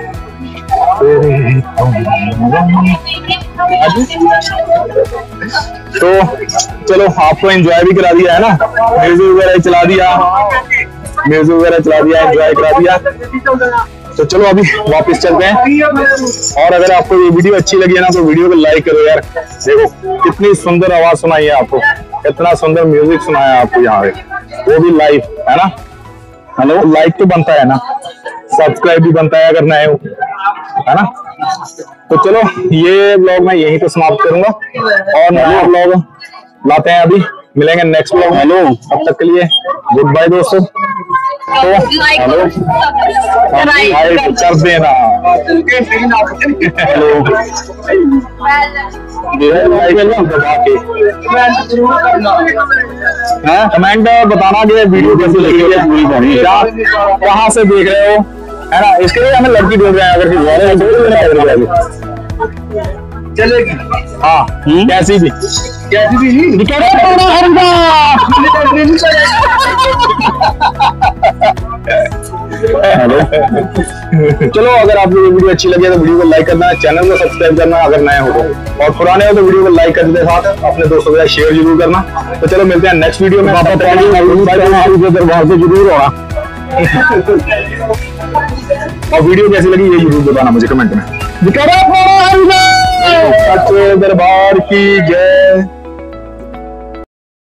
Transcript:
तो चलो आपको एंजॉय भी करा दिया है ना। म्यूजिक वगैरह चला दिया, म्यूजिक वगैरह चला दिया, एंजॉय करा दिया। तो चलो अभी वापस चलते हैं। और अगर आपको ये वीडियो अच्छी लगी है ना तो वीडियो को लाइक करो यार। देखो कितनी सुंदर आवाज सुनाई है आपको, कितना सुंदर म्यूजिक सुनाया आपको यहाँ पे, वो भी लाइव है ना। हेलो लाइक तो बनता है ना, सब्सक्राइब भी बनता है अगर नए हो, है ना। तो चलो ये ब्लॉग मैं यहीं पे समाप्त करूंगा और नए ब्लॉग लाते हैं। अभी मिलेंगे नेक्स्ट ब्लॉग। हेलो अब तक के लिए गुड बाय दोस्तों। हेलो कर देना हेलो कमेंट बताना कि वीडियो कैसी लगी है, कहाँ से देख रहे हो, है ना। इसके लिए हमें लड़की ढूंढ रहे हैं अगर चलेगी। हाँ कैसी भी चलो अगर आपको ये वीडियो अच्छी लगी है तो वीडियो को लाइक करना, चैनल को सब्सक्राइब करना अगर नए हो तो, और पुराने हो तो वीडियो को लाइक करने के साथ अपने दोस्तों के साथ शेयर जरूर करना। तो चलो मिलते हैं नेक्स्ट वीडियो में। दरबार से जरूर होगा और वीडियो कैसी लगी ये जरूर बताना मुझे कमेंट में। दरबार की जय।